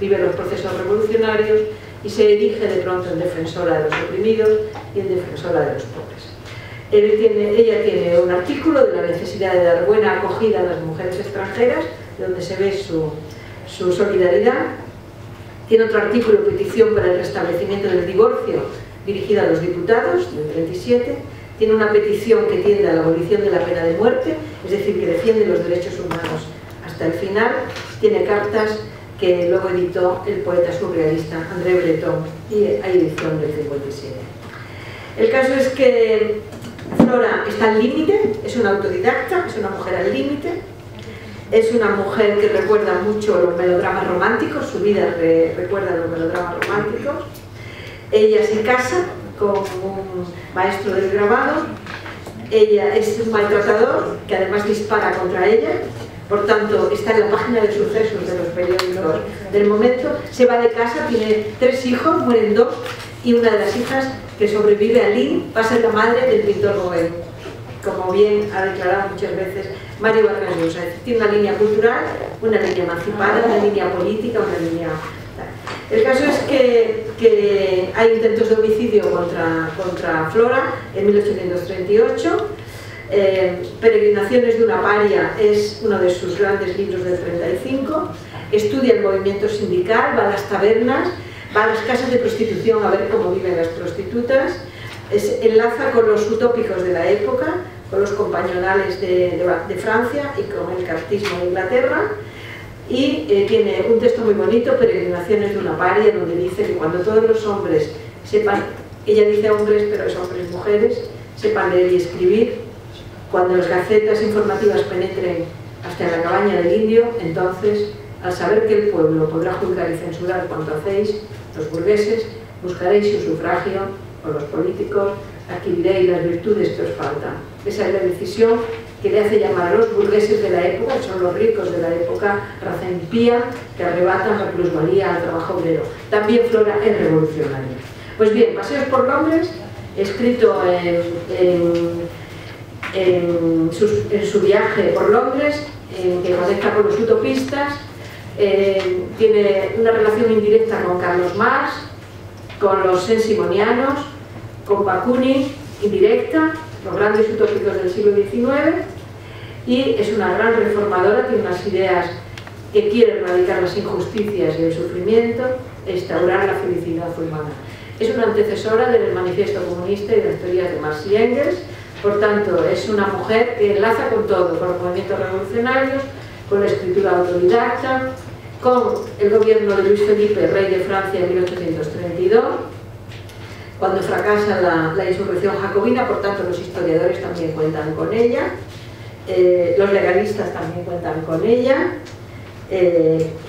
Vive los procesos revolucionarios y se erige de pronto en defensora de los oprimidos y en defensora de los pobres. Ella tiene un artículo de la necesidad de dar buena acogida a las mujeres extranjeras, donde se ve su solidaridad. Tiene otro artículo, petición para el restablecimiento del divorcio, dirigida a los diputados, del 37. Tiene una petición que tiende a la abolición de la pena de muerte, es decir, que defiende los derechos humanos hasta el final. Tiene cartas que luego editó el poeta surrealista André Breton, y hay edición del 57. El caso es que Flora está al límite, es una autodidacta, es una mujer al límite, es una mujer que recuerda mucho los melodramas románticos, su vida recuerda los melodramas románticos. Ella se casa con un maestro del grabado, ella es un maltratador que además dispara contra ella, por tanto está en la página de sucesos de los periódicos del momento. Se va de casa, tiene 3 hijos, mueren 2, y una de las hijas que sobrevive a Lynn va a ser la madre del pintor Gauguin, como bien ha declarado muchas veces Mario Vargas Llosa. Tiene una línea cultural, una línea emancipada, una línea política, una línea... El caso es que hay intentos de homicidio contra Flora en 1838. Peregrinaciones de una paria es uno de sus grandes libros del 35. Estudia el movimiento sindical, va a las tabernas, va a las casas de prostitución a ver cómo viven las prostitutas. Enlaza con los utópicos de la época, con los compañonales de Francia y con el cartismo de Inglaterra. Y tiene un texto muy bonito, Peregrinaciones de una paria, donde dice que cuando todos los hombres sepan, ella dice hombres, pero es hombres, mujeres, sepan leer y escribir, cuando las gacetas informativas penetren hasta la cabaña del indio, entonces, al saber que el pueblo podrá juzgar y censurar cuanto hacéis, los burgueses, buscaréis su sufragio, o los políticos, adquiriréis las virtudes que os faltan. Esa es la decisión que le hace llamar a los burgueses de la época, que son los ricos de la época, raza impía, que arrebatan la plusvalía al trabajo obrero. También Flora es revolucionaria. Pues bien, Paseos por Londres, escrito en su viaje por Londres, que conecta con los utopistas, tiene una relación indirecta con Carlos Marx, con los sensimonianos, con Bakuni, indirecta, los grandes utópicos del siglo XIX, y es una gran reformadora, tiene unas ideas que quiere erradicar las injusticias y el sufrimiento e instaurar la felicidad humana. Es una antecesora del manifiesto comunista y de las teorías de Marx y Engels, por tanto es una mujer que enlaza con todo, con los movimientos revolucionarios, con la escritura autodidacta, con el gobierno de Luis Felipe, rey de Francia en 1832, cuando fracasa la insurrección jacobina, por tanto los historiadores también cuentan con ella, los legalistas también cuentan con ella,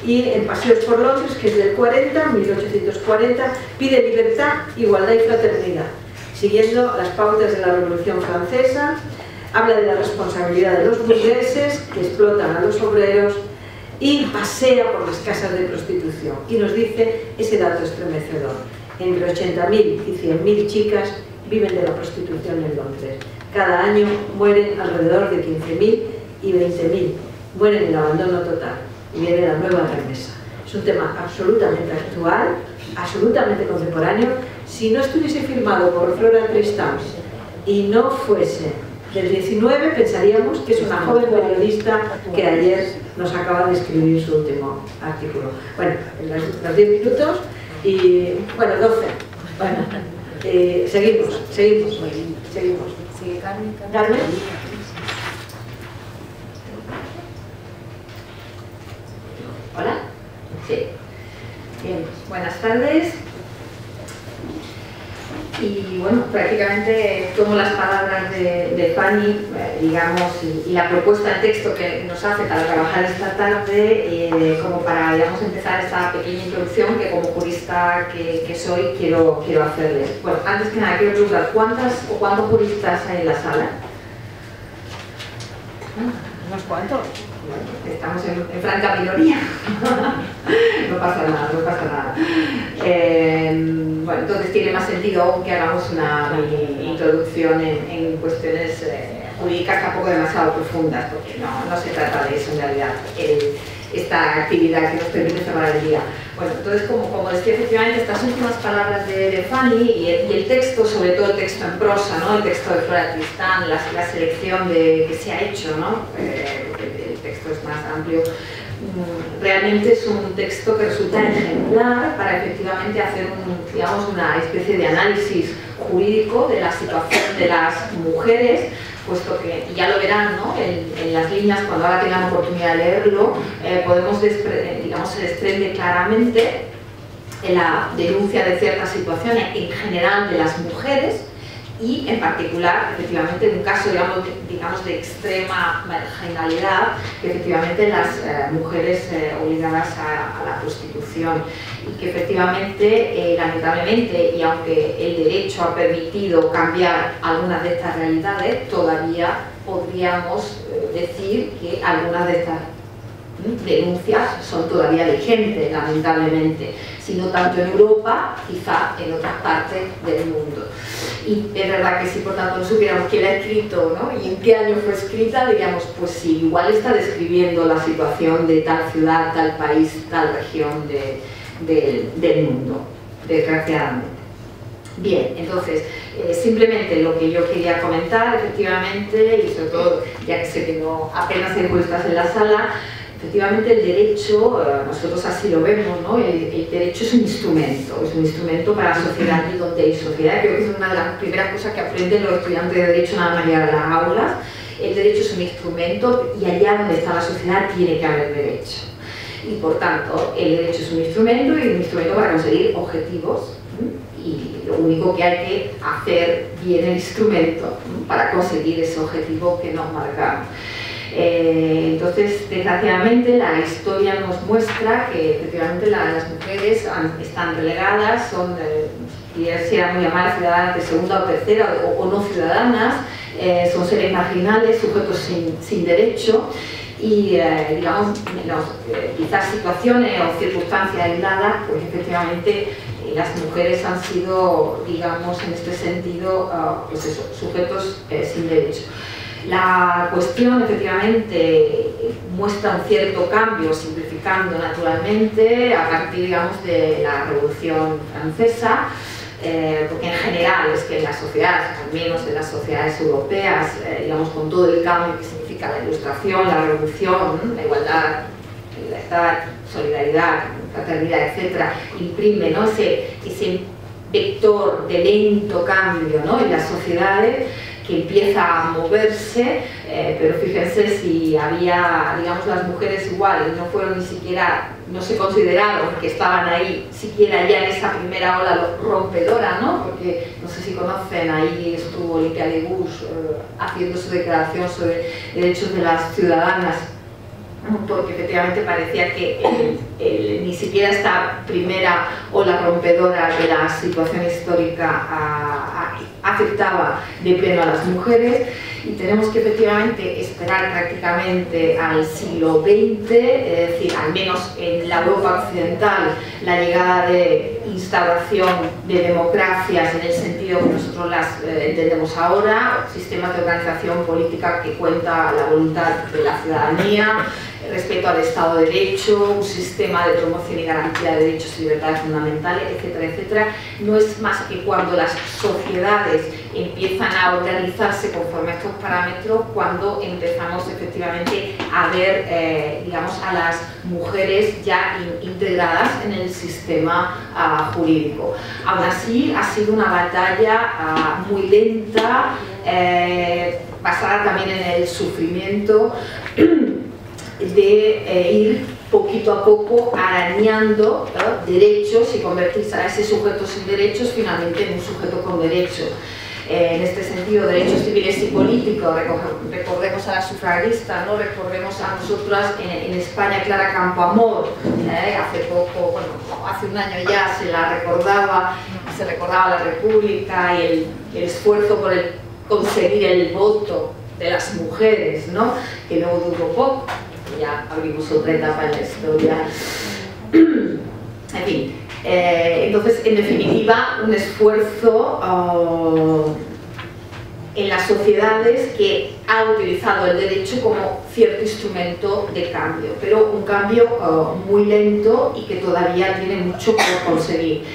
y en Paseos por Londres, que es del 1840, pide libertad, igualdad y fraternidad, siguiendo las pautas de la Revolución Francesa. Habla de la responsabilidad de los burgueses que explotan a los obreros, y pasea por las casas de prostitución y nos dice ese dato estremecedor: entre 80.000 y 100.000 chicas viven de la prostitución en Londres. Cada año mueren alrededor de 15.000 y 20.000. Mueren en abandono total. Y viene la nueva remesa. Es un tema absolutamente actual, absolutamente contemporáneo. Si no estuviese firmado por Flora Atistán y no fuese del 19, pensaríamos que es una joven periodista que ayer nos acaba de escribir su último artículo. Bueno, en los 10 minutos... Y bueno, 12. Bueno, seguimos. Sigue Carmen. Hola. Sí. Bien, buenas tardes. Y bueno, prácticamente tomo las palabras de Fanny, digamos, y la propuesta de texto que nos hace para trabajar esta tarde, como para, digamos, empezar esta pequeña introducción que como jurista que soy quiero hacerles. Bueno, antes que nada quiero preguntar, ¿cuántos juristas hay en la sala? Unos cuantos. Bueno, estamos en franca minoría. No pasa nada. Bueno, entonces tiene más sentido que hagamos una introducción en cuestiones jurídicas tampoco demasiado profundas, porque no se trata de eso en realidad. esta actividad que nos permite cerrar el día. Bueno, entonces, como decía, efectivamente, estas últimas palabras de Fanny y el texto, sobre todo el texto en prosa, ¿no? El texto de Flor Atistán, la selección que se ha hecho, ¿no? El texto es más amplio. Realmente es un texto que resulta ejemplar para efectivamente hacer digamos, una especie de análisis jurídico de la situación de las mujeres, puesto que, y ya lo verán, ¿no? en las líneas, cuando ahora tengan oportunidad de leerlo, podemos se desprende claramente la denuncia de ciertas situaciones en general de las mujeres y en particular, efectivamente, en un caso digamos de extrema marginalidad, que efectivamente las mujeres obligadas a la prostitución, y que efectivamente, lamentablemente, y aunque el derecho ha permitido cambiar algunas de estas realidades, todavía podríamos decir que algunas de estas denuncias son todavía vigentes, lamentablemente, si no tanto en Europa, quizá en otras partes del mundo. Y es verdad que si por tanto no supiéramos quién la ha escrito, ¿no? y en qué año fue escrita, diríamos, pues sí, igual está describiendo la situación de tal ciudad, tal país, tal región del mundo, desgraciadamente. Bien, entonces, simplemente lo que yo quería comentar, efectivamente, y sobre todo, ya que sé que no apenas hay encuestas en la sala, efectivamente el derecho, nosotros así lo vemos, ¿no? El derecho es un instrumento para la sociedad, y donde hay sociedad, creo que es una de las primeras cosas que aprenden los estudiantes de derecho nada más llegar a las aulas. El derecho es un instrumento y allá donde está la sociedad tiene que haber derecho. Y por tanto, el derecho es un instrumento y un instrumento para conseguir objetivos, y lo único que hay que hacer bien el instrumento para conseguir ese objetivo que nos marcamos. Entonces, desgraciadamente, la historia nos muestra que efectivamente las mujeres están relegadas, son, quisiéramos llamar, ciudadanas de segunda o tercera o no ciudadanas, son seres marginales, sujetos sin derecho, y quizás situaciones o circunstancias aisladas, pues efectivamente las mujeres han sido, digamos, en este sentido, pues eso, sujetos sin derecho. La cuestión efectivamente muestra un cierto cambio, simplificando naturalmente, a partir, digamos, de la Revolución Francesa, porque en general es que en las sociedades, al menos en las sociedades europeas, digamos, con todo el cambio que significa la Ilustración, la Revolución, la igualdad, la solidaridad, fraternidad, etcétera, imprime, ¿no? ese vector de lento cambio, ¿no? en las sociedades, que empieza a moverse, pero fíjense, si había, digamos, las mujeres igual, no fueron ni siquiera, no se consideraron que estaban ahí, siquiera ya en esa primera ola rompedora, ¿no? Porque no sé si conocen, ahí estuvo Olivia de Bush haciendo su declaración sobre derechos de las ciudadanas, porque efectivamente parecía que ni siquiera esta primera ola rompedora de la situación histórica afectaba de pleno a las mujeres, y tenemos que efectivamente esperar prácticamente al siglo XX, es decir, al menos en la Europa occidental, la llegada de instauración de democracias en el sentido que nosotros las entendemos ahora, sistemas de organización política que cuenta la voluntad de la ciudadanía, respeto al Estado de Derecho, un sistema de promoción y garantía de derechos y libertades fundamentales, etcétera, etcétera. No es más que cuando las sociedades empiezan a organizarse conforme a estos parámetros, cuando empezamos efectivamente a ver, digamos, a las mujeres ya integradas en el sistema jurídico. Aún así, ha sido una batalla muy lenta, basada también en el sufrimiento, de ir poquito a poco arañando, ¿no? derechos, y convertirse a ese sujeto sin derechos finalmente en un sujeto con derechos. En este sentido, derechos civiles y políticos, recordemos a la sufragista, ¿no? recordemos a nosotras en España, Clara Campoamor, hace poco, bueno, hace un año ya se recordaba la República y el esfuerzo por conseguir el voto de las mujeres, ¿no? que no duró poco. Ya abrimos otra etapa en la historia. En fin, entonces, en definitiva, un esfuerzo en las sociedades que ha utilizado el derecho como cierto instrumento de cambio, pero un cambio muy lento y que todavía tiene mucho por conseguir.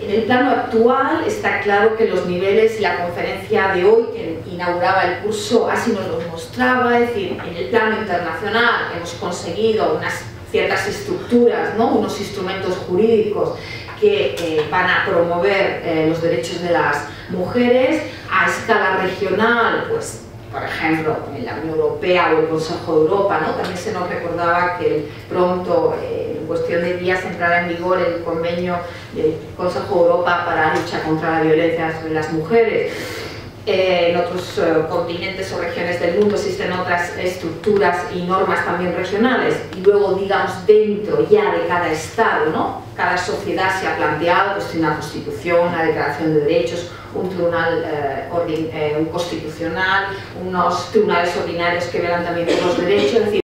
En el plano actual está claro que los niveles, la conferencia de hoy que inauguraba el curso así nos lo mostraba, es decir, en el plano internacional hemos conseguido unas ciertas estructuras, ¿no?, unos instrumentos jurídicos que van a promover los derechos de las mujeres. A escala regional, pues, por ejemplo, en la Unión Europea o el Consejo de Europa, ¿no?, también se nos recordaba que pronto, en cuestión de días, entrará en vigor el convenio del Consejo de Europa para la lucha contra la violencia sobre las mujeres. En otros continentes o regiones del mundo existen otras estructuras y normas también regionales, y luego, digamos, dentro ya de cada estado, ¿no?, cada sociedad se ha planteado, pues, una constitución, una declaración de derechos, un tribunal constitucional, unos tribunales ordinarios que velan también por los derechos, es decir,